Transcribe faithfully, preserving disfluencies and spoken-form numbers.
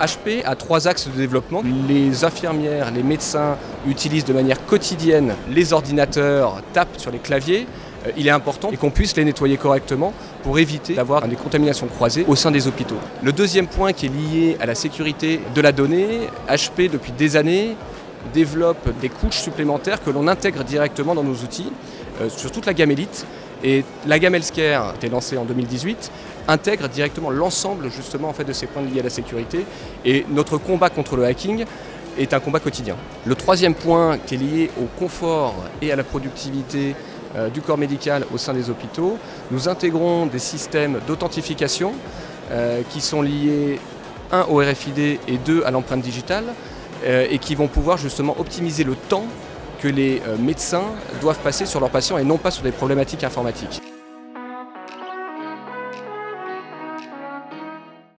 H P a trois axes de développement. Les infirmières, les médecins utilisent de manière quotidienne les ordinateurs, tapent sur les claviers. Il est important qu'on puisse les nettoyer correctement pour éviter d'avoir des contaminations croisées au sein des hôpitaux. Le deuxième point qui est lié à la sécurité de la donnée, H P depuis des années développe des couches supplémentaires que l'on intègre directement dans nos outils euh, sur toute la gamme Elite. Et la gamme Healthcare, qui est lancée en deux mille dix-huit, intègre directement l'ensemble justement en fait, de ces points liés à la sécurité. Et notre combat contre le hacking est un combat quotidien. Le troisième point qui est lié au confort et à la productivité euh, du corps médical au sein des hôpitaux, nous intégrons des systèmes d'authentification euh, qui sont liés, un, au R F I D et deux, à l'empreinte digitale, euh, et qui vont pouvoir justement optimiser le temps que les médecins doivent passer sur leurs patients et non pas sur des problématiques informatiques.